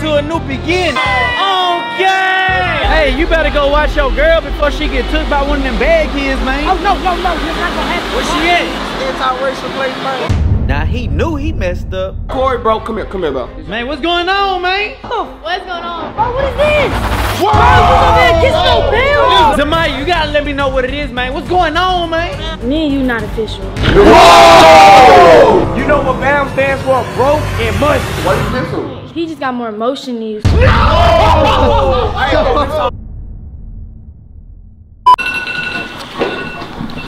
to a new beginning. Oh, yeah! Hey, you better go watch your girl before she get took by one of them bad kids, man. Oh, no, no, no, you're not gonna have to. Where she at? Anti-racial play first. Now, he knew he messed up. Corey, bro, come here, bro. Man, what's going on, man? What's going on? Bro, what is this? Whoa! Bro, get no bill! Zamaya, you gotta let me know what it is, man. What's going on, man? Me and you not official. Whoa! You know what BAM stands for? Broke and musty. What is this one? He just got more emotion than you. No!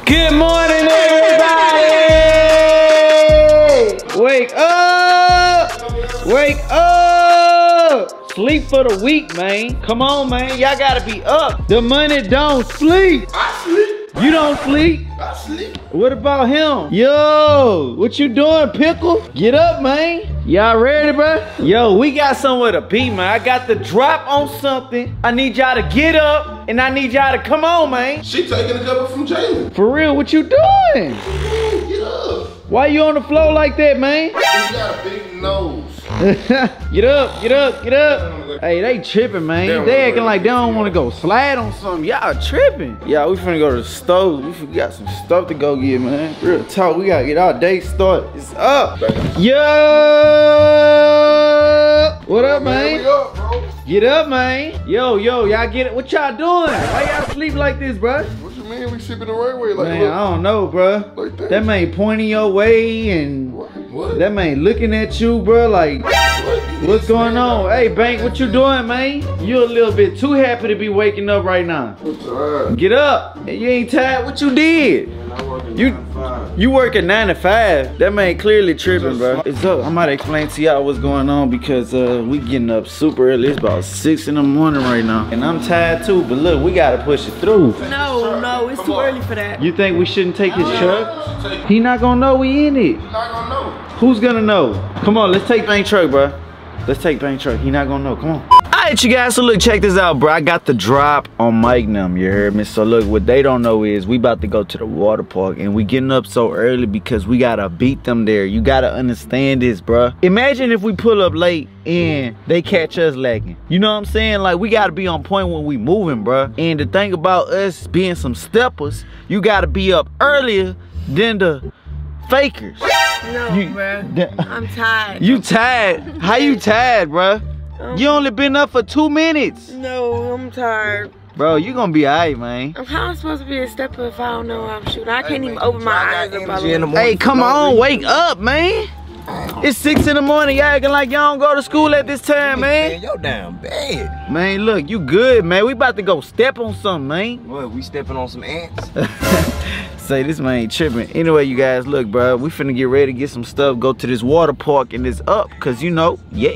Good morning, everybody! Wake up! Wake up! Sleep for the week, man. Come on, man. Y'all gotta be up. The money don't sleep. I sleep. You don't sleep? I sleep. What about him? Yo, what you doing, Pickle? Get up, man. Y'all ready, bro? Yo, we got somewhere to be, man. I got the drop on something. I need y'all to get up, and I need y'all to come on, man. She taking a double from Jalen. For real, what you doing? Get up. Why you on the floor like that, man? She got a big nose. Get up, get up, get up. Hey, they tripping, man. They acting like they don't want to go slide on something. Y'all tripping. Yeah, we finna go to the store. We got some stuff to go get, man. Real talk, we gotta get our day started. It's up. Yo! What up, man? We up, bro. Get up, man. Yo, yo, y'all get it. What y'all doing? Why y'all sleep like this, bruh? Man, we shipping the right way, like, man, look, I don't know, bro. Like that man pointing your way and what? That man looking at you, bro. Like, what's going on? Hey, Bank, what you doing, man? You a little bit too happy to be waking up right now. I'm tired. Get up. And you ain't tired. What you did? Man, I work at 9 to 5. You working 9 to 5? That man clearly tripping, bro. It's up. I might explain to y'all what's going on because we getting up super early. It's about 6 in the morning right now, and I'm tired too. But look, we gotta push it through. No, no. Oh, it's too early for that. You think we shouldn't take his truck? He not gonna know we in it. He not gonna know. Who's gonna know? Come on, let's take Bang truck, bro. Let's take Bang truck. He not gonna know. Come on. Alright, you guys, so look, check this out, bro. I got the drop on Mike Num, you heard me? So look, what they don't know is we about to go to the water park, and we getting up so early because we gotta beat them there. You gotta understand this, bro. Imagine if we pull up late and they catch us lagging. You know what I'm saying? Like, we gotta be on point when we moving, bro. And the thing about us being some steppers, you gotta be up earlier than the fakers. No, bruh. I'm tired. You tired? How you tired, bruh? You only been up for 2 minutes. No, I'm tired. Bro, you gonna be alright, man. How am I supposed to be a stepper if I don't know I'm shooting? I can't even open my eyes up. Hey, come on, wake up, man. It's 6 in the morning. Y'all acting like y'all don't go to school at this time, man. Yo, damn bad. Man, look, you good, man. We about to go step on something, man. What, we stepping on some ants? Say this man ain't tripping. Anyway, you guys, look, bro, we finna get ready to get some stuff, go to this water park, and it's up, cause you know, yeah,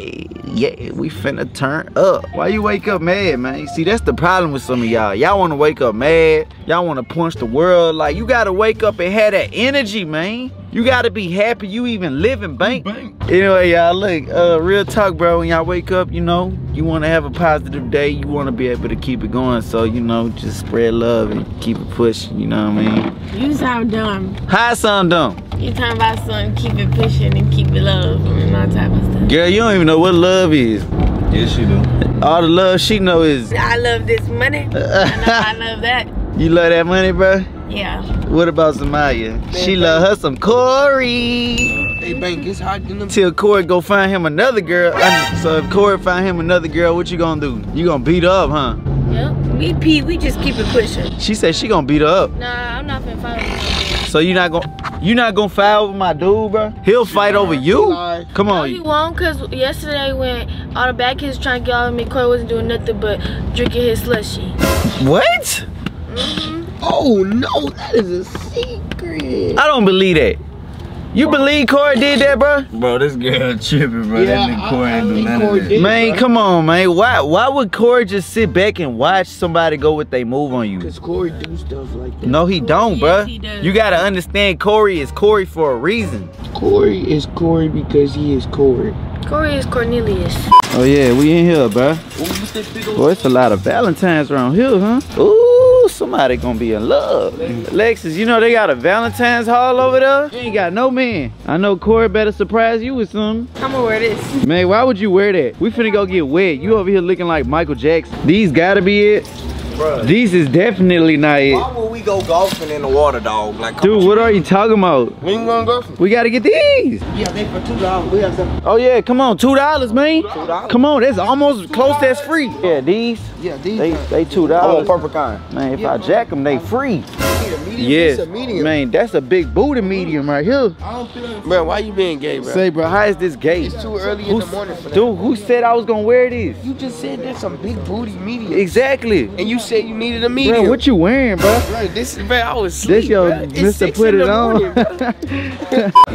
we finna turn up. Why you wake up mad, man? See, that's the problem with some of y'all. Y'all wanna wake up mad, y'all wanna punch the world. Like, you gotta wake up and have that energy, man. You gotta be happy you even living, Bank. Anyway, y'all, look, real talk, bro, when y'all wake up, you know, you wanna have a positive day, you wanna be able to keep it going, so, you know, just spread love and keep it pushing, you know what I mean? You sound dumb. How I sound dumb? You talking about something, keep it pushing and keep it love and all type of stuff. Girl, you don't even know what love is. Yes, she do. All the love she know is... I love this money. I know I love that. You love that money, bro? Yeah. What about Zamaya? She love her some Corey. Hey, Bank, it's hot in them. Till Corey go find him another girl. So if Corey find him another girl, what you gonna do? You gonna beat up, huh? Yep. We just keep it pushing. She said she gonna beat her up. Nah, I'm not finna fight with her. So you not gonna fight over my dude, bro? He'll fight over you. Come on. No, he won't, cause yesterday when all the bad kids trying to get all of me, Corey wasn't doing nothing but drinking his slushy. What? Mm-hmm. Oh no, that is a secret. I don't believe that. You believe Corey did that, bro? Bro, this girl tripping, bro. Yeah, that Corey ain't do none of that. Man, come on, man. Why would Corey just sit back and watch somebody go with they move on you? Because Corey do stuff like that. No, he don't, bro. Yes, he does. You got to understand Corey is Corey for a reason. Corey is Corey because he is Corey. Corey is Cornelius. Oh, yeah, we in here, bro. Well, it's a lot of Valentines around here, huh? Ooh, somebody gonna be in love. Lexus, you know they got a Valentine's haul over there? You ain't got no man. I know Corey better surprise you with something. I'm gonna wear this. Man, why would you wear that? We finna go get wet. You over here looking like Michael Jackson. These gotta be it. Bruh. These is definitely not it. Why would we go golfing in the water, dog? Like, dude, what are you talking about? We ain't going golfing. We gotta get these. Yeah, they for $2. We have some. Oh yeah, come on, $2, man. $2. Come on, that's almost close. That's free. Yeah, these. Yeah, these. They $2. Oh, purple kind. Man, if I jack them, they free. Yes, man, that's a big booty medium right here. I don't feel, bro, why you being gay, bro? Say, bro, how is this gay? It's too early in the morning for that. Dude, who said I was gonna wear this? You just said there's some big booty medium. Exactly. And you said you needed a medium. Bro, what you wearing, bro? Bro, this is, man, I was sleep. This yo, just to put it on.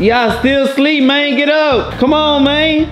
Y'all still sleep, man? Get up. Come on, man.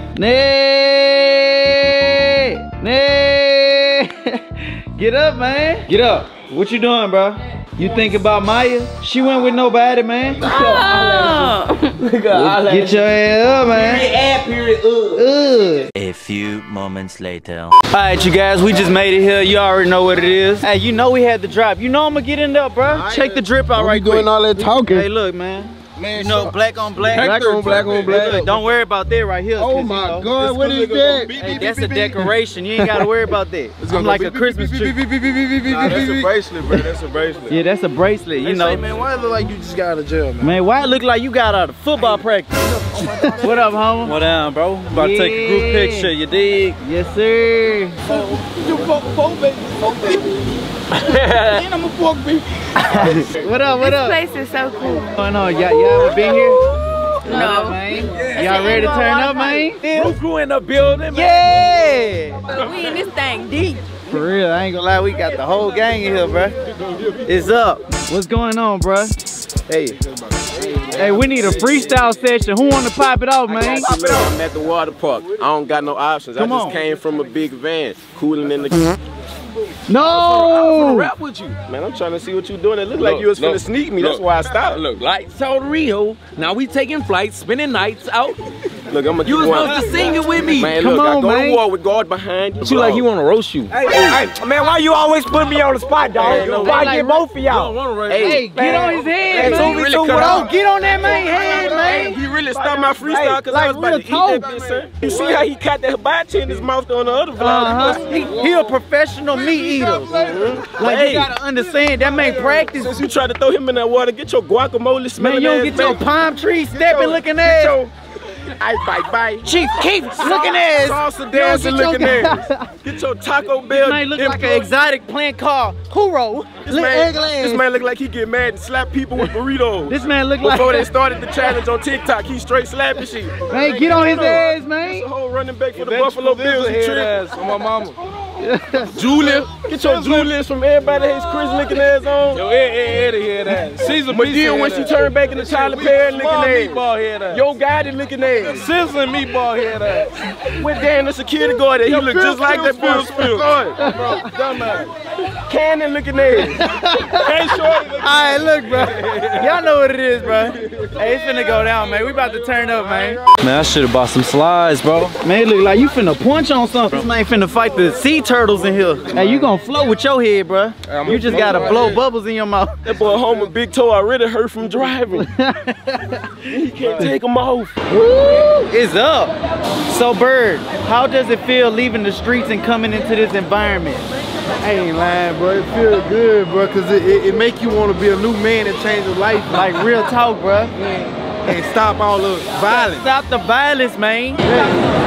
Get up, man. Get up. What you doing, bro? You think about Maya? She went with nobody, man. Oh. Get your ass up, man. Period. A few moments later. All right, you guys, we just made it here. You already know what it is. Hey, you know we had the drop. You know I'm gonna get in there, bro. Maya, check the drip out right quick. Doing all that talking. Hey, look, man. You know, black on black. Black on black. Look, don't worry about that right here. Oh my God, what is that? Hey, that's a decoration. You ain't gotta worry about that. It's like a Christmas tree. Nah, that's a bracelet, bro. That's a bracelet. Yeah, that's a bracelet. You know, man, why it look like you just got out of jail, man? Man, why it look like you got out of football practice? What up, homie? What up, bro? About to take a group picture. You dig? Yes, sir. You baby. And I'm a pork beef. What up? This place is so cool. What's going on? Y'all ever been here? No. Y'all ready to turn up, man? Ru Crew in the building, man. Yeah. But we in this thing deep. For real, I ain't gonna lie. We got the whole gang in here, bro. It's up. What's going on, bro? Hey. Hey, we need a freestyle session. Who want to pop it off, man? I'm at the water park. I don't got no options. Come on. I just came from a big van, cooling in the. No! I'm gonna rap with you. Man, I'm trying to see what you doing. It looked like you was finna sneak me. That's why I stopped. Look, lights out Rio. Now we taking flights, spending nights out. Look, I'm gonna you was supposed to sing it with me. Man, come look, on, I go man. To war with God behind you. You like he wanna roast you. Hey, hey, man, why you always put me on the spot, dog? Hey, no, why get both of y'all? Hey, get on his head, man. Really get on that man's head, man. He really stopped my freestyle because I was about to eat that bitch, sir. You see how he caught that hibachi in his mouth on the other vlog? He a professional meat eater. Like, you gotta understand, that man practice. Since you try to throw him in that water, get your guacamole smelling. Man, you don't get your palm tree stepping looking ass. Bye. Chief keep looking at salsa dancing looking at. Get your Taco Bell. This man look like an exotic plant called Kuro. This man look like he get mad and slap people with burritos. This man look like before they started the challenge on TikTok, he straight slapping shit. Man, get on his ass, man. That's a whole running back for the Buffalo Bills. Ass on my mama. Julius, get your Julius from everybody that has Chris licking ass on. Yo, Eddie head ass. Caesar Medea when she turn back into Tyler Perry licking ass. Yo, Gotti licking ass. Sizzle and meatball head ass. Went down the security guard that he looked just like that Bill Spill. Cannon looking ass. Alright, look, bro. Y'all know what it is, bro. Hey, it's finna go down, man. We about to turn up, man. Man, I should have bought some slides, bro. Man, it look like you finna punch on something. This man finna fight the sea turtles in here. Hey, you gonna float with your head, bro. You just gotta blow bubbles in your mouth. That boy home with big toe, I really hurt from driving. He can't take him off. Woo! It's up. So, Bird, how does it feel leaving the streets and coming into this environment? I ain't lying, bro. It feels good, bro, because it make you want to be a new man and change your life. Like, real talk, bro. And stop all the violence. Stop the violence, man. Yeah.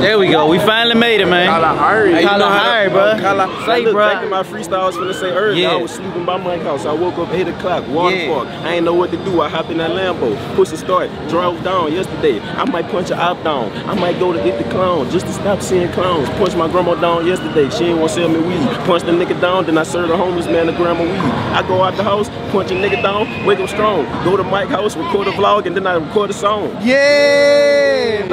There we go. We finally made it, man. Kalahari. Hey, Kalahari, bro. Say, bro. Back in my freestyle, I was finna say earlier. Yeah. I was sleeping by my house. I woke up 8 o'clock, water park. I ain't know what to do. I hopped in that Lambo. Push the start. Drove down yesterday. I might punch a op down. I might go to get the clown just to stop seeing clowns. Punched my grandma down yesterday. She ain't wanna sell me weed. Punched the nigga down. Then I served a homeless man a grandma weed. I go out the house, punch a nigga down, wake up strong. Go to Mike's house, record a vlog, and then I record a song. Yeah!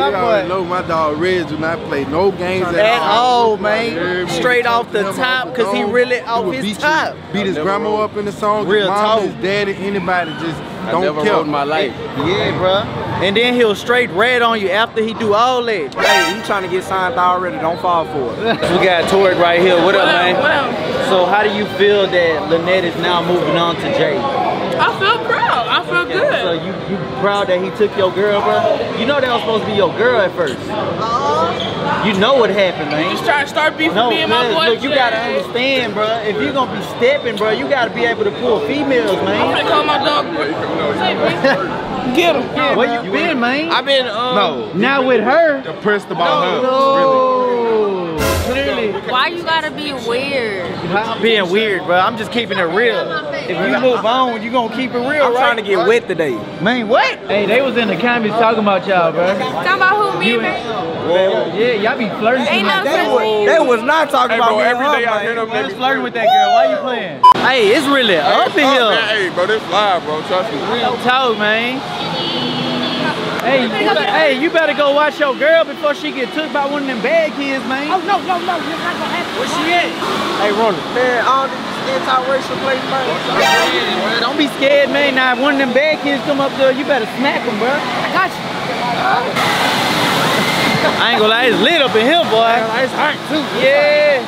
My dog Reg do not play no games at all, man. Straight off the top, because he really off his top. Beat his grandma up in the song, his mom, his daddy, anybody, just don't kill my life. Yeah, bro. and then he'll straight red on you after he do all that. Hey, you trying to get signed already, don't fall for it. We got Torek right here. What up, man? What up? So how do you feel that Lynette is now moving on to Jay? I feel proud. I feel good. So you proud that he took your girl, bro? You know that was supposed to be your girl at first. You know what happened, man. You just trying to start beefing me and my boy. Look, you gotta understand, bro. If you're gonna be stepping, bro, you gotta be able to pull females, man. I'm gonna call my dog. Get him. Yeah, where you been, man? I've been now with her. Depressed about her. Really. Clearly. Why you gotta be weird? I'm being weird, bro. I'm just keeping it real. If you move on, you gonna keep it real, I'm trying to get wet today. Man, what? Hey, they was in the comments talking about y'all, bro. Talking about who, me and yeah, y'all be flirting. They was not talking about me every day. I hear them niggas flirting with that girl. Why you playing? Hey, it's really up in here. Hey, bro, this live, bro. Trust me. Real talk, man. Hey, you better go watch your girl before she get took by one of them bad kids, man. Oh, no, no, no. You're not gonna have to. Where she at? Hey, Rony. Man, all this anti-racial play, man. Yeah, don't be scared, man. Now, if one of them bad kids come up there, you better smack them, bro. I got you. I ain't gonna lie, it's lit up in here, boy. It's hot, too. Yeah.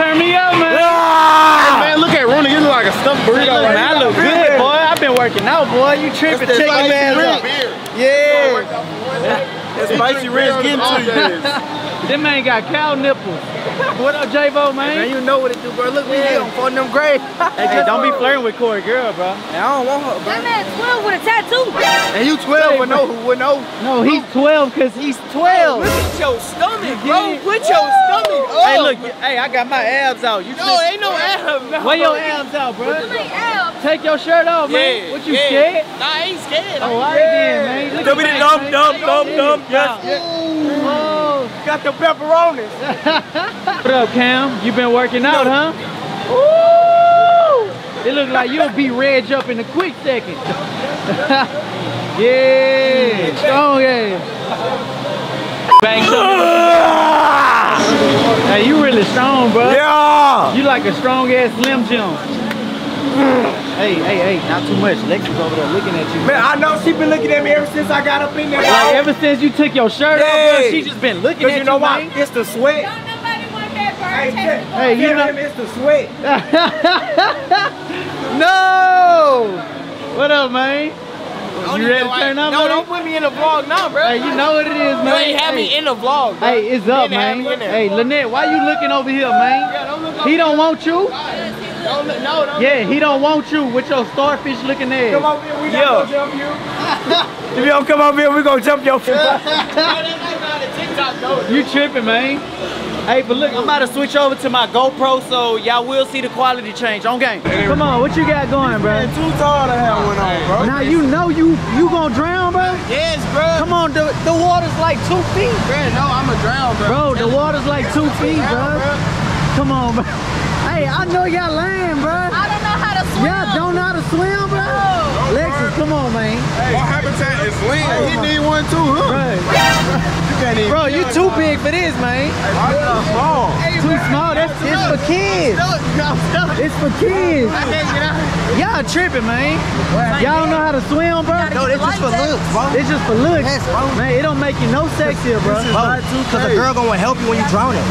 Turn me up, man. Hey, man, look at Rony. You look like a stuffed burrito. Hey, man, I look good, boy. I've been working out, boy. You tripping, check your man's up. Yeah. That spicy ribs getting to you. That man got cow nipples. What up, J-Bo, man? Hey, man, you know what it do, bro. Look, we here on Fort Them Gray. Hey, don't be flirting with Corey girl, bro. Man, I don't want her, bro. That man's 12 with a tattoo. And you 12 with no. No, he's 12 because he's 12. Look at your stomach, bro. Put your stomach up. Hey, look. Hey, I got my abs out. You ain't no abs. No. Wear your abs out, bro. What do you mean abs? Take your shirt off, man. What, you scared? Nah, I ain't scared. Oh, I ain't scared, man. Look at that, dumb. Yes. Got the pepperonis. What up, Cam? You been working out, huh? Woo! It look like you'll be reg up in a quick second. Yeah, strong ass. Bang up. Hey, you really strong, bro. Yeah. You like a strong ass Slim Jim. Hey, not too much. Lexus over there looking at you. Man, I know she been looking at me ever since I got up in there. Like, ever since you took your shirt off, she just been looking at you, man. It's the sweat. Don't nobody want that burger. Hey, you know. It's the sweat. No! What up, man? You ready to turn up? No, don't put me in the vlog now, bro. Hey, you know what it is, man. You ain't have me in the vlog, bro. Hey, it's up, man. Hey, Lynette, why you looking over here, man? Yeah, don't look over here. He don't want you? No, yeah, he don't want you with your starfish looking ass. Come over here, we gonna jump you. If you don't come over here, we gonna jump your TikTok. You tripping, man. Hey, but look, I'm about to switch over to my GoPro, so y'all will see the quality change on game. Come on, what you got going, bro? It's too tall to have one on, bro. Now you know you gonna drown, bro? Yes, bro. Come on, the water's like 2 feet. Bro, no, I'ma drown, bro. Bro, the water's like 2 feet, bro. Come on, bro. Hey, I know y'all lying, bro. I don't know how to swim. Y'all don't know how to swim, bro? No. Lexus, come on, man. Hey, my habitat is lean. He need one too, huh? Bro, you can't even you too big for this, man. Small. Hey, too small. It's for kids. It's for kids. Y'all tripping, man. Y'all don't know how to swim, bro? No, it's just for looks, bro. It's just for looks. Man, it don't make you no sexier, bro. Because a girl gonna help you when you drown it.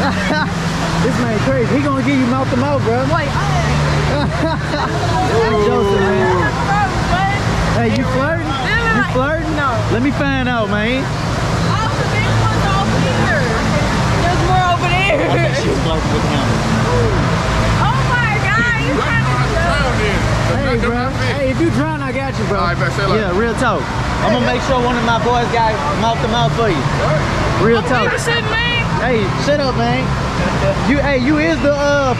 This man crazy. He gonna give you mouth to mouth, bro. Wait, I'm joking, man. Hey, you flirting? You flirting? No. Let me find out, man. All the big ones over here. There's more over there. I think she was flirting with him. Oh my God, you trying to drown him? Hey, bro. Hey, if you drown, I got you, bro. All right, bro. Yeah, real talk. I'm gonna make sure one of my boys got mouth to mouth for you. Real talk. Hey, shut up, man. You is the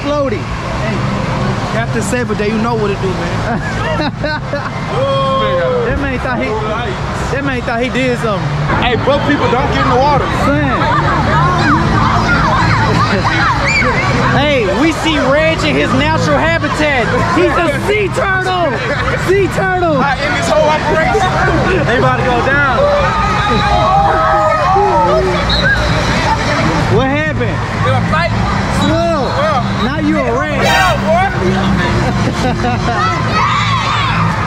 floaty. Hey, after Saber Day, you know what to do, man. That man thought he did something. Hey, broke people don't get in the water. Hey, we see Reg in his natural habitat. He's a sea turtle. Sea turtle. I end this whole operation. They about to go down. What happened? Did I fight? Slow. Now you a rat.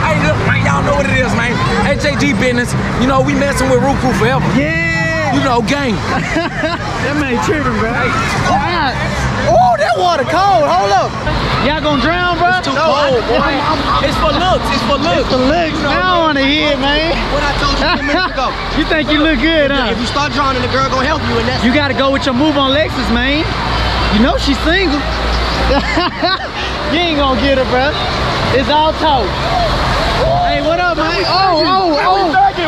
Hey, look, man, y'all know what it is, man. Hey, Jay, HAG business, you know, we messing with Ru Crew forever. Yeah. You know, gang. That man tripping, bro. Oh, that water cold. Hold up. Y'all gonna drown, bro? It's too cold, boy. It's for looks. It's for looks. It's for looks. You know, I don't want to hear it, man. What I told you 10 minutes ago. You think you look good, huh? If you start drowning, the girl gonna help you in that. You gotta go with your move on Lexus, man. You know she's single. You ain't gonna get her, bro. It's all talk. Hey, what up, man?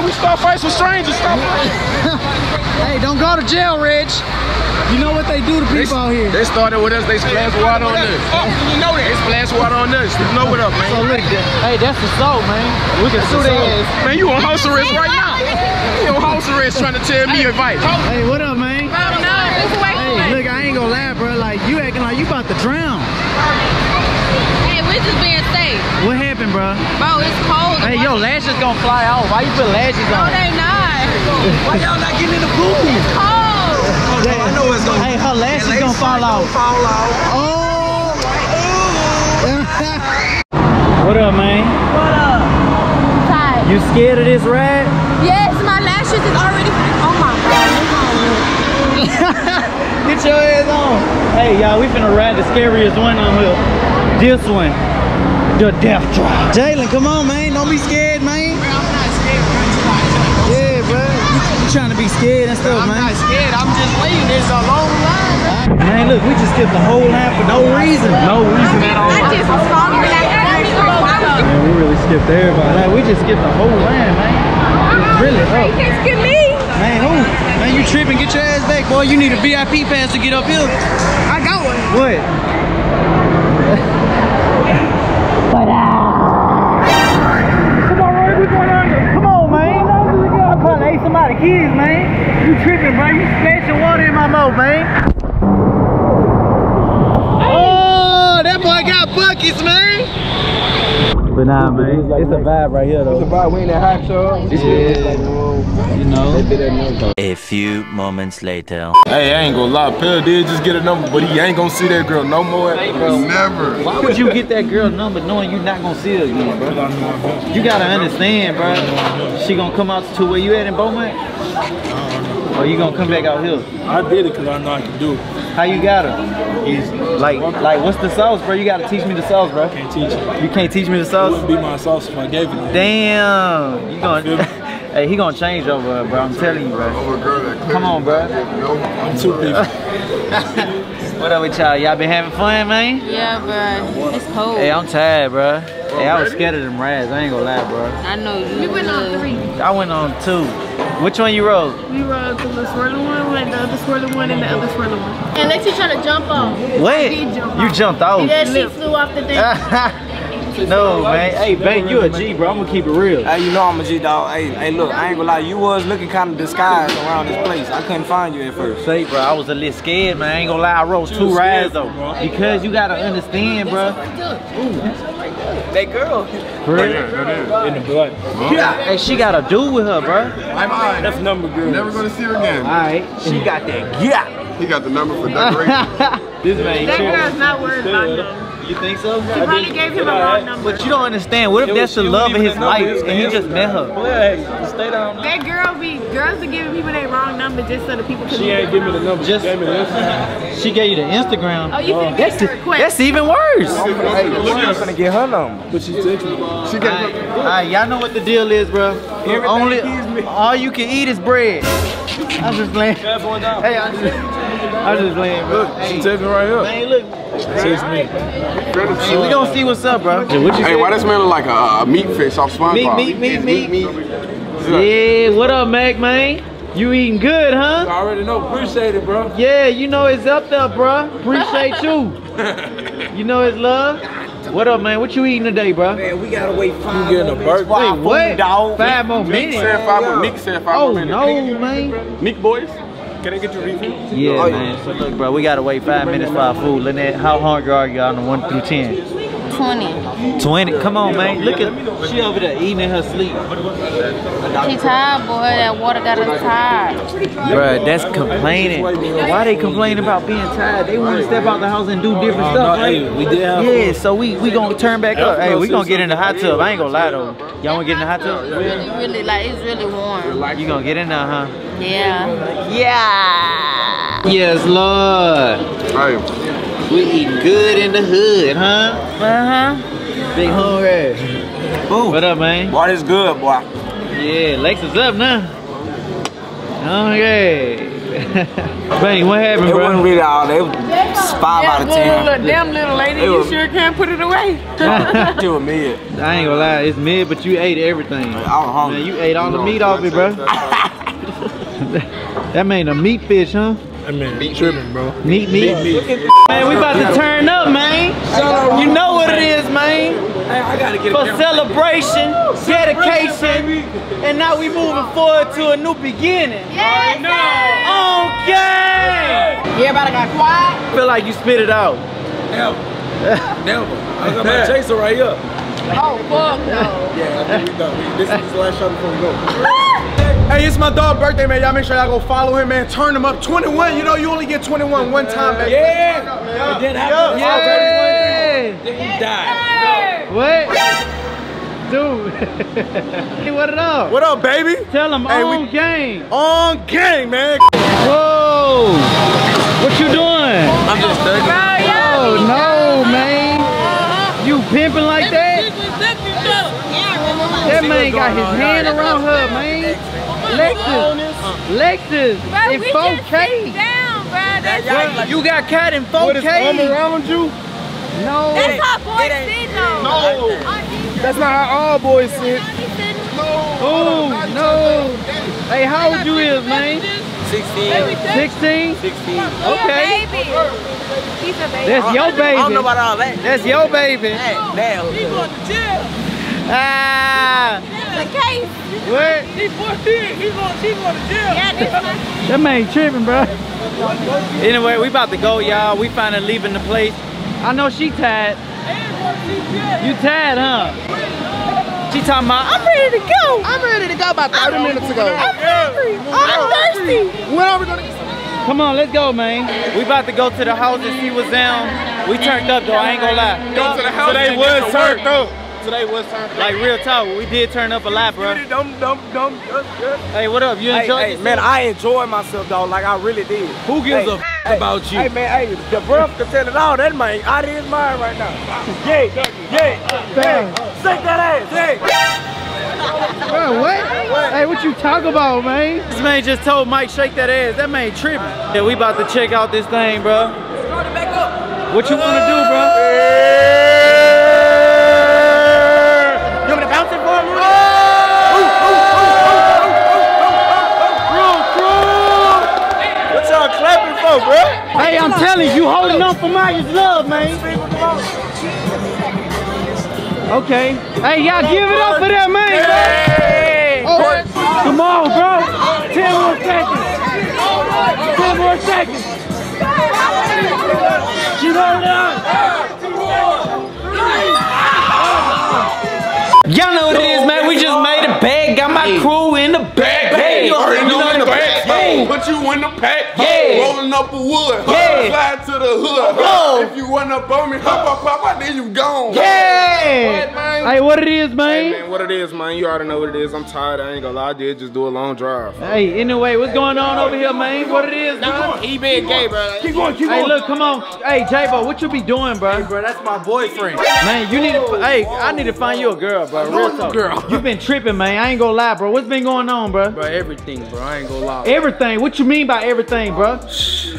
We start fighting with strangers. Stop. Hey, don't go to jail, Reg. You know what they do to people out here? They started with us. They splash water on us. Oh, you know that. They splash water on us. You know what up, man? So look, hey, that's the soul, man. We can sue their ass. Man, you on house arrest right now? You on house arrest trying to tell me advice? Hey, what up, man? I don't know. It's way too late. Look, I ain't gonna lie, bro. Like you acting like you about to drown. Hey, we just being safe. What happened, bro? Bro, it's cold. Hey, your lashes gonna fly off. Why you put lashes on? No, they not. Why y'all not getting in the pool? It's cold. Yeah. I know it's gonna, hey, her lashes gonna fall out. Oh! What up, man? What up? I'm tired. You scared of this ride? Yes, my lashes is already. Oh my god! Get your ass on! Hey, y'all, we finna ride the scariest one on here. This one, the death drop. Jalen, come on, man! Don't be scared, man. You trying to be scared and stuff, man. I'm not scared. I'm just waiting. There's a long line, man. Man, look, we just skipped the whole line for no reason. No reason at all. I just was falling like I don't even know why. Man, we really skipped everybody. Like, we just skipped the whole line, man. Really? You can't skip me. Man, who? Man, you tripping. Get your ass back, boy. You need a VIP pass to get up here. I got one. What? But come on, Roy. We're going under. Come on, man. I ate somebody's kids, man. You tripping, bro. You splashing water in my mouth, man. Oh, that boy got buckets, man. But nah, man. It's a vibe right here, though. It's a vibe. We in that hot show. Yeah. You know. A few moments later. Hey, I ain't gonna lie. Pell did just get a number, but he ain't gonna see that girl no more. Never. Why would you get that girl number knowing you not gonna see her again, bro? You gotta understand, bro. She gonna come out to where you at in Beaumont? Or you gonna come back out here? I did it cause I know I can do it. How you got her? Easy. Like what's the sauce, bro? You gotta teach me the sauce, bro. Can't teach you. You can't teach me the sauce? It wouldn't be my sauce if I gave it to you. Damn. You gonna... Hey, he gonna change over, bro. I'm telling you, bro. Come on, bro. I'm too big. What up with y'all? Y'all been having fun, man? Yeah, bro. It's cold. Hey, I'm tired, bro. Hey, I was scared of them rides. I ain't gonna lie, bro. I know. You went on 3. I went on 2. Which one you rode? We rode the little swirly one, we had the other swirly one, and the other swirly one. And Lexi tried to jump off. What? You jumped off? Yeah, she flew off the thing. No, man. Hey, babe, you a G, bro. I'm gonna keep it real. Hey, you know I'm a G, dog. Hey, look, I ain't gonna lie. You was looking kind of disguised around this place. I couldn't find you at first. Say, bro, I was a little scared, man. I ain't gonna lie. I rode 2 rides, though. Because you gotta understand, bro. That girl. In the blood. Hey, she got a dude with her, bro. That's number girl. Never gonna see her again. All right. She got that. Yeah. He got the number for decoration. This man. That girl's not worried about him. You think so? She probably gave him a wrong number. But you don't understand. What if that's the love of his life and he just met her? Stay down. That girl be, girls are giving people their wrong number just so the people can. She ain't give me the number. Just, she gave me the Instagram. She gave you the Instagram. Oh, you can get her quick. That's even worse. Hey, she's gonna get her number. But she took it. She got it. All right, y'all know what the deal is, bro. Only all you can eat is bread. I'm just playing. Hey, I'm just playing, bro. Look, she took it right here. Man, look. Hey, we gonna see what's up, bro. Hey, why this man look like a meat fish off SpongeBob? Meat. Yeah, what up, Mac, man? You eating good, huh? I already know. Appreciate it, bro. Yeah, you know it's up there, bro. Appreciate you. You know it's love. What up, man? What you eating today, bro? Man, we gotta wait 5 minutes. You getting a burger? Wait, what? Dog. 5 more minutes? Nick said 5 more minutes. Oh, no, man. Nick boys? Can I get your refill? Yeah, man. So look, bro, we gotta wait 5 minutes for our food. Lynette, how hungry are y'all on 1 through 10? 20. Come on, man. Look at, she over there eating in her sleep. She tired, boy. That water got us tired. Bruh, that's complaining. Why they complaining about being tired? They want to step out the house and do different stuff, right? Yeah, so we gonna turn back up. Hey, we gonna get in the hot tub. I ain't gonna lie though. Y'all wanna get in the hot tub? Really, like it's really warm. You gonna get in there, huh? Yeah. Yeah. Yes, Lord. Hey. We eating good in the hood, huh? Uh-huh. Big hungry. Ooh. What up, man? Boy, this good, boy. Yeah, Lexus up now. Okay. Bang, what happened, bro? It wasn't really all that. It was 5 out of 10. Damn little lady, you sure can't put it away. You a mid. I ain't gonna lie, it's mid, but you ate everything. I was hungry. Man, you ate all the meat off it, bro. That made a meat fish, huh? I mean, meat tripping, bro. Meat, meat. Man, we about to turn up, man. You know what it is, man. I gotta get for celebration, dedication, and now we moving forward to a new beginning. Yes, okay. Everybody got quiet. Feel like you spit it out. Never. Never. I got my chaser right here. Oh, fuck no. Yeah, I think we done. This is the last shot before we go. Hey, it's my dog's birthday, man. Y'all make sure y'all go follow him, man. Turn him up. 21, you know you only get 21 one time, man. Yeah. And then after he died. What? Dude. What up? What up, baby? Tell him on gang. On gang, man. Whoa. What you doing? I'm just thugging. Oh, no, man. You pimping like that? That man got his hand around her, man. Lexus in 4K. Down, bro. You got cat in 4K. What is arm around you? No. That's how boys sit, though. No. That's not how all boys sit. No. Oh, no. Hey, how old you is, man? 16? 16? 16. Okay. He's a baby. That's your baby. I don't know about all that. That's your baby. Now. He's going to jail. Ah! The case. What? He's 14. He's going to jail. Yeah, this one. That man tripping, bro. Anyway, we about to go, y'all. We finally leaving the place. I know she tired. You tired, huh? She talking about, I'm ready to go. I'm ready to go about 30 minutes ago. I'm hungry. I'm thirsty. When are we going to get some? Come on, let's go, man. We about to go to the house and see what's down. We turned up, though. I ain't going to lie. Go to the house. Today was turned up. Today was turned up. Like real talk, we did turn up a lot, bro. Hey, what up? You enjoyed it? Man, I enjoyed myself, dog. Like I really did. Who gives a about you? Hey, man, hey, the breath can tell it all. That man, out of his mind right now. Yeah, yeah, shake that ass, yeah. Bro, what? Hey, what you talk about, man? This man just told Mike shake that ass. That man tripping. Yeah, we about to check out this thing, bro. Start it back up. What you want to do, bro? Hey, I'm telling you, you holding on for Maya's love, man. Okay. Hey, y'all give it up for that man, man. Oh, come on, bro. 10 more seconds. 10 more seconds. She holding on. Y'all know what it is, man. We just made a bag. Got my crew in the bag. Hey, you already know in the bag. Hey, but you in the pack. Rolling up a wood, fly to the hood. Oh. If you run up on me, hop, then you gone. Yeah. What, man? Hey, what it is, man? Hey, man, what it is, man? You already know what it is. I'm tired. I ain't gonna lie. I did just do a long drive. Hey, anyway, what's going on over here, man? What it is, man? He been gay, bro. Keep going, keep going. Hey, look, come on. Hey, J-Bo, what you be doing, bro? Hey, bro, that's my boyfriend. Man, you need to. Hey, I need to find you a girl, bro. Real talk. Girl. You been tripping, man. I ain't gonna lie, bro. What's been going on, bro? Bro, everything, bro. I ain't gonna lie. Everything. What you mean by everything, bro?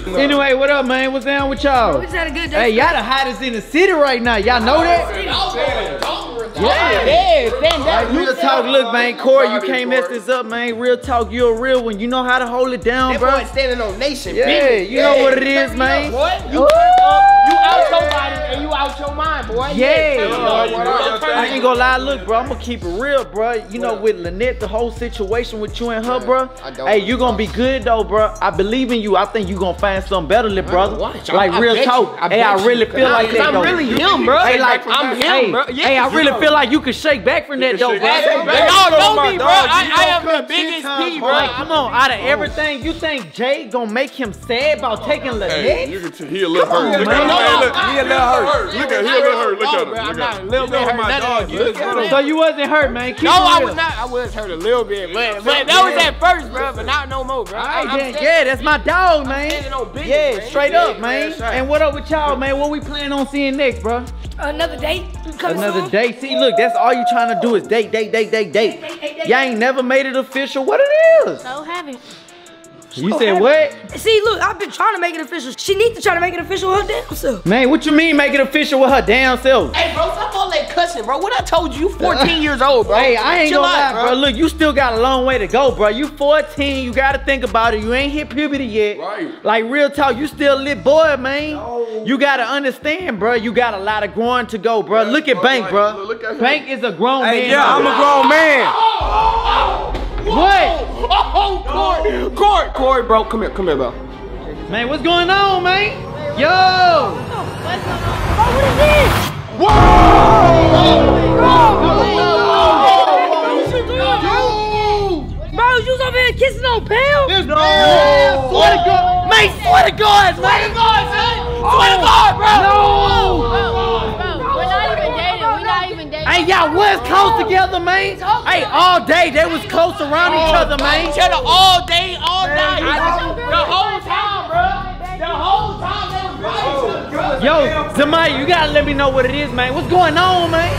Anyway, what up, man? What's down with y'all? Hey, y'all the hottest in the city right now. Y'all know that? Yeah. Real talk, look, man. Corey, you can't mess this up, man. Real talk, you're a real one. You know how to hold it down, bro. That boy standing on nation, yeah, you know what it is, man. You out somebody and you out your mind, boy. Yeah. I ain't gonna lie, look, bro, I'm gonna keep it real, bro. You know, with Lynette, the whole situation with you and her, bro. Hey, you gonna be good though, bro. I believe in you. I think you gonna find something better, little brother. Like real talk. Hey, I really feel like that. I'm really him, bro. Hey, like I'm him, bro. Hey, I really feel like you could shake back from that, though, bro. No, know me, bro. I am the biggest P, bro. Come on, out of everything, you think Jay gonna make him sad about taking Lynette? He a little hurt. Look at him. Look at him. I'm not a little bit hurt. So you wasn't hurt, man. No, I was not. I was hurt a little bit, but that was at first, bro. But not no more, bro. Yeah, that's my dog, man. Yeah, straight up, man. And what up with y'all, man? What we plan on seeing next, bro? Another date. Another date. See, look, that's all you trying to do is date. Y'all ain't never made it official. What it is? No, haven't. You said what? See, look, I've been trying to make it official. She needs to try to make it official with her damn self. Man, what you mean make it official with her damn self? Hey, bro, stop all that cussing, bro. What I told you, you 14 years old, bro. Hey, I ain't gonna lie, bro. Look, you still got a long way to go, bro. You 14, you gotta think about it. You ain't hit puberty yet. Right. Like, real talk, you still a little boy, man. No. You gotta understand, bro. You got a lot of growing to go, bro. Yes, look at Bank, bro. Look at Bank is a grown man. Hey, yeah, I'm a grown man. What? Oh, Corey, bro. Come here, bro. Man, what's going on, man? Yo! What's going on? Oh, what is this? Whoa! Bro, you was over here kissing on Pell? No! Man, swear to God, man! Swear to God, bro! No! We're not even dating, Hey, y'all was close together, man. Hey, all day they was close around each other, man. Each other all day, all night. The whole time, bro. The whole time they was right each other. Yo, Zamaya, you gotta let me know what it is, man. What's going on, man?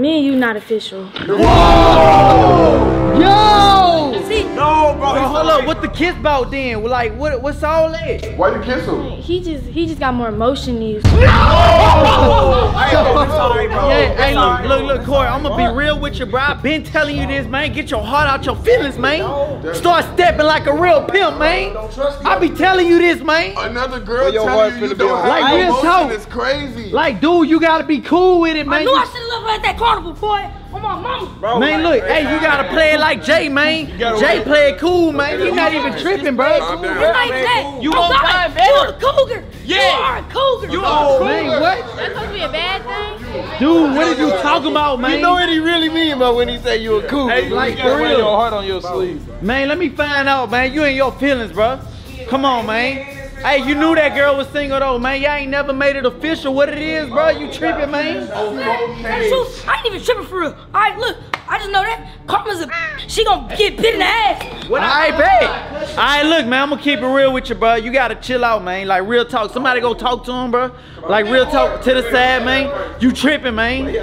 Me and you not official. Whoa! Yo! No, bro. Hold up. What the kiss about then? Like, what's all that? Why you kiss him? He just got more emotion these. No! Hey, look, Corey. I'm gonna be real with you, bro. I've been telling you this, man. Get your heart out your feelings, man. Start stepping like a real pimp, man. I be telling you this, man. Another girl telling you don't have emotion is crazy. Like, dude, you gotta be cool with it, man. I knew I should have looked at that carnival, boy. Bro, man, look, hey, you gotta play it like Jay, man. Jay play it cool, man. He's not even tripping, bro. You won't find better. You a cougar. Yeah. You a cougar. You a cougar. Man, what? That's supposed to be a bad thing? Dude, what are you talking about, man? You know what he really mean, bro, when he say you a cougar. Hey, like, for real. Your heart on your sleeve. Man, let me find out, man. You ain't your feelings, bro. Come on, man. Hey, you knew that girl was single though, man. Y'all ain't never made it official what it is, bro. You tripping, man. I ain't even tripping for real. All right, look, I just know that Karma's a she gonna get bit in the ass. All right, babe. All right, look, man, I'm gonna keep it real with you, bro. You gotta chill out, man. Like, real talk. Somebody go talk to him, bro. Like, real talk to the side, man. You tripping, man.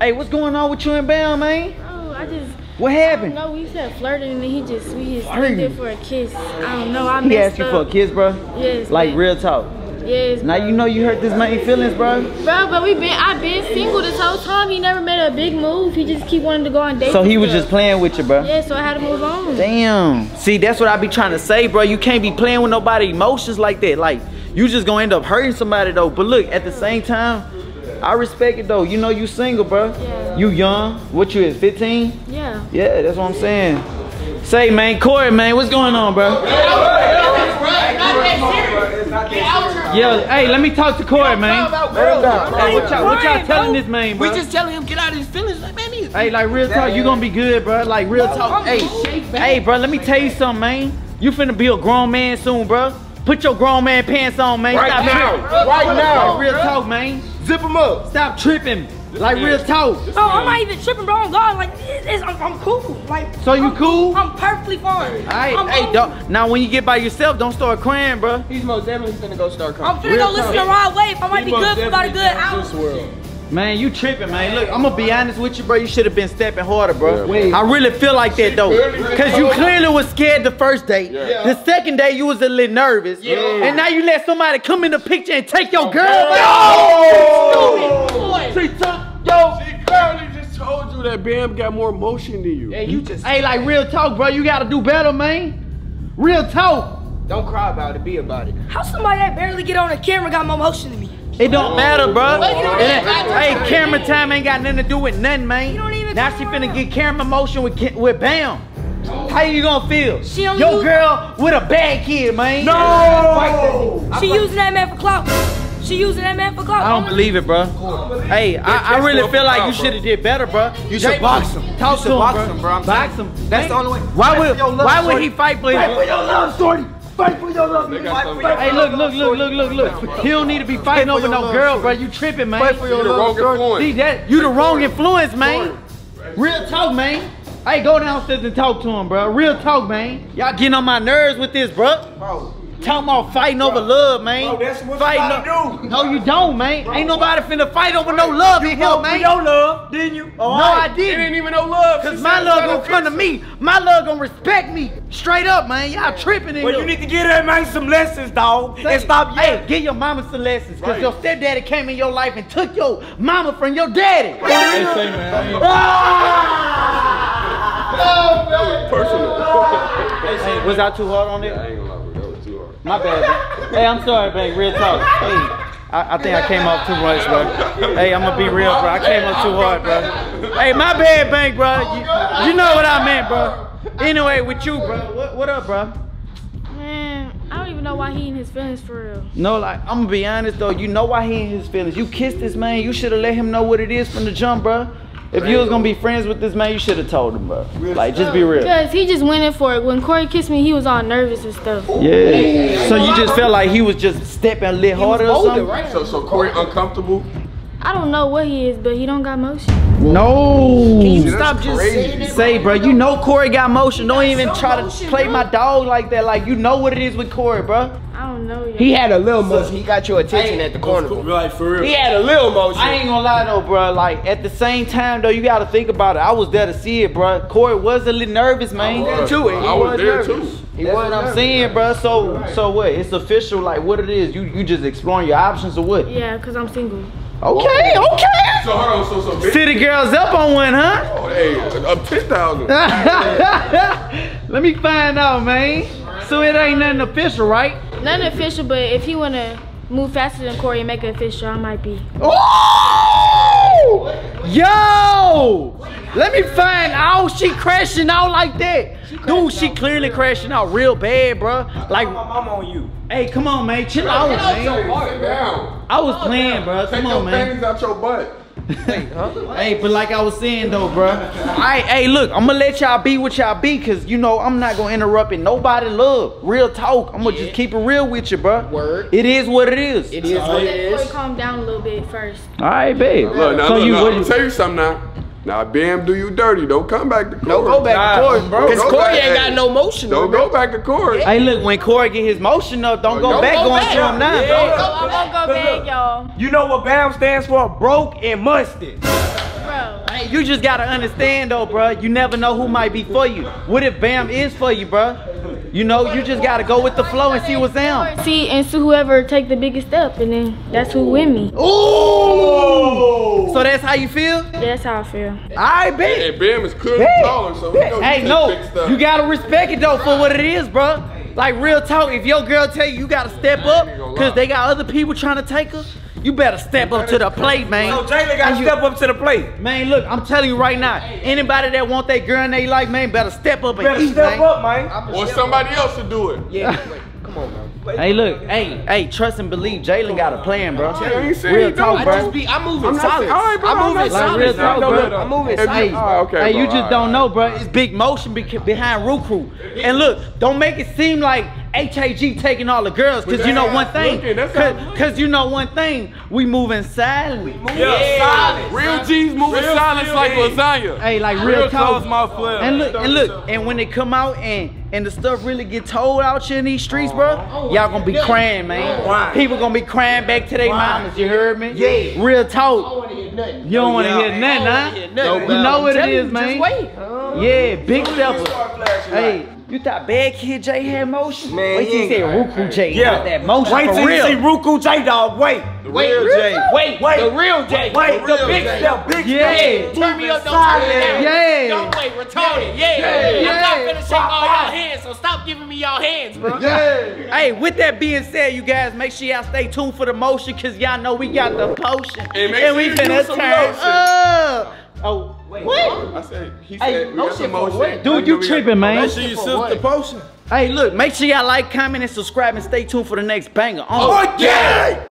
Hey, what's going on with you and BAM, man? Oh, I just... What happened? No, we said flirting and then we just did for a kiss. I don't know. I messed up. He asked you for a kiss, bro? Yes. Like real talk. Yes. Now you know you hurt this man's feelings, bro. Bro, but I've been single this whole time. He never made a big move. He just keep wanting to go on dates. So he was just playing with you, bro. Yeah, so I had to move on. Damn. See, that's what I be trying to say, bro. You can't be playing with nobody's emotions like that. Like, you just gonna end up hurting somebody though. But look, at the same time, I respect it though. You know you single, bro. Yeah. You young. What you is, 15? Yeah. Yeah, that's what I'm saying. Say, man, Corey, man, what's going on, bro? Yeah, hey, let me talk to Corey, man. Hey, what y'all telling this man, bro? We just telling him get out of his feelings, like, man. Hey, like real talk, you gonna be good, bro. Like real talk. Hey, bro, let me tell you something, man. You finna be a grown man soon, bro. Put your grown man pants on, man. Stop now. Right now. Real talk, man. Zip him up. Stop tripping. Like real talk. Oh, I'm not even tripping, bro. God, like I'm cool. Like so you cool? I'm perfectly fine. All right. Hey, don't, now when you get by yourself, don't start crying, bro. He's most definitely finna go start crying. I'm finna go listen to Rod Wave. I might be good for about a good hour. Man, you tripping, man. Look, I'm gonna be honest with you, bro. You should have been stepping harder, bro. Yeah, I really feel like that though, cause you clearly was scared the first date. Yeah. The second day you was a little nervous, and now you let somebody come in the picture and take your girl. She clearly just told you that BAM got more emotion than you. Yeah, you just. Hey, like real talk, bro. You gotta do better, man. Real talk. Don't cry about it. Be about it. How somebody that barely get on a camera got more emotion than me? It don't matter, bro. Hey, camera time ain't got nothing to do with nothing, man. Now she finna get camera motion with BAM. How you gonna feel? Yo, girl with a bad kid, man. No! She using that man for clout. She using that man for clout. I don't believe it, bro. Hey, I really feel like you should have did better, bro. You should box him. Talk to him, bro. Box him. That's the only way. Why would he fight for his love? Fight for your love, shorty. Fight for your love, man. Hey, look. He don't need to be fighting over no girl, bro. You tripping, man. Fight for your love, shorty. See that? You the wrong influence, man. Real talk, man. Hey, go downstairs and talk to him, bro. Real talk, man. Y'all getting on my nerves with this, bro. Talking about fighting over love, man. Bro, that's what you do. No, you don't, man. Bro. Ain't nobody finna fight over no love in here, man. You don't love, didn't you? Oh, no, right. I didn't. It ain't even no love. Cause my love gonna come to me. My love gonna respect me. Straight up, man. Y'all tripping in here. Well, you need to get that man some lessons, dog. And stop Hey, give your mama some lessons. Cause your stepdaddy came in your life and took your mama from your daddy. Hey, say, man. No, personal. Hey, was I too hard on it? My bad. Hey, I'm sorry, babe. Real talk. Hey, I think I came off too much, bro. Hey, I'm gonna be real, bro. I came off too hard, bro. Hey, my bad, bank, bro. You know what I meant, bro. Anyway, with you, bro. What up, bro? Man, I don't even know why he in his feelings for real. No, like I'm gonna be honest though. You know why he in his feelings? You kissed this man. You should have let him know what it is from the jump, bro. If you was gonna be friends with this man, you should have told him, bro. Like, just be real. Because he just went in for it. When Corey kissed me, he was all nervous and stuff. Yeah. So you just felt like he was just stepping a little harder or something? Right? So Corey uncomfortable? I don't know what he is, but he don't got motion. No. Can you stop just saying that? Say, bro, you know Corey got motion. Don't even try to play my dog like that. Like, you know what it is with Corey, bro. I don't know. He had a little motion. He got your attention at the carnival. Like, for real. He had a little motion. I ain't gonna lie though, bro. Like, at the same time though, you gotta think about it. I was there to see it, bro. Corey was a little nervous, man. I was there too. He was. What I'm saying, bro. So what? It's official. Like, what it is? You just exploring your options or what? Yeah, cause I'm single. Okay. So hold on, so city girls up on one, huh? Oh, hey, up 10,000. Let me find out, man. So it ain't nothing official, right? Nothing official, but if he wanna move faster than Corey and make it official, I might be. Oh! Yo! Let me find out. She crashing out like that. Dude, she clearly crashing out real bad, bro. Like, I'm on you. Hey, come on, man. Chill out, man. I was playing, bro. Come on, man. Take your panties out your butt. Hey, but like I was saying though, bro. Hey, look, I'm gonna let y'all be what y'all be, cause you know I'm not gonna interrupt it. Nobody love real talk. I'm gonna just keep it real with you, bro. Word. It is what it is. It is what it is. Calm down a little bit first. All right, babe. Look, now, so I'm gonna tell you something now. Now, BAM do you dirty. Don't come back to Corey. Don't go back to Corey, bro. Because Corey ain't got no motion. Don't go back to Corey. Hey, look, when Corey get his motion up, don't go back going to him now, bro. I'm gonna go back, y'all. You know what BAM stands for? Broke and musty. Bro. Hey, you just gotta understand, though, bro. You never know who might be for you. What if BAM is for you, bro? You know, you just gotta go with the flow and see what's down. See, and so whoever take the biggest step, and then that's who with me. Ooh! So that's how you feel? That's how I feel. I bet. Hey, BAM is clearly taller, so we know hey, no, you gotta respect it though for what it is, bro. Like, real talk, if your girl tell you you gotta step up, cause they got other people trying to take her, you better step up to the plate, man. So Jalen gotta step up to the plate. Man, look, I'm telling you right now, anybody that want that girl in their life, man, better step up and eat, man. Better step up, man. Or somebody else to do it. Yeah. Come on, man. Hey, look, hey, trust and believe. Jalen got a plan, bro. Real talk, bro. I'm moving solid. I'm moving solid. Real talk, bro. I'm moving solid. Hey, you just don't know, bro. It's big motion behind Ru Crew. And look, don't make it seem like HAG taking all the girls, cause you know one thing. Cause you know one thing. We moving silently. Real G's moving silence like lasagna. Hey, like real talk. And look, and when they come out and the stuff really get told out here in these streets, bro, y'all gonna be crying, man. People gonna be crying back to their mamas. You heard me? Yeah. Real talk. You don't want to hear nothing, huh? No, you know what it is, man. Yeah, big steppers. Hey. You thought Bad Kid Jay had motion? Man, wait till you see Ruku J. Yeah, that motion. Wait till you see Ruku J, dog. Wait, the real Jay. Wait, the big stuff, big stuff. Yeah, turn me up, don't turn me down. Yeah, don't wait, retarded. Yeah, I'm not finna shake all y'all hands. so stop giving me y'all hands, bro. Yeah. Hey, with that being said, you guys, make sure y'all stay tuned for the motion, because y'all know we got the potion. And we finna turn up. Oh, wait. What? I said, he said, we got the motion. Dude, you tripping, man. Make sure you sip the potion. Hey, look, make sure y'all like, comment, and subscribe, and stay tuned for the next banger. Oh, yeah!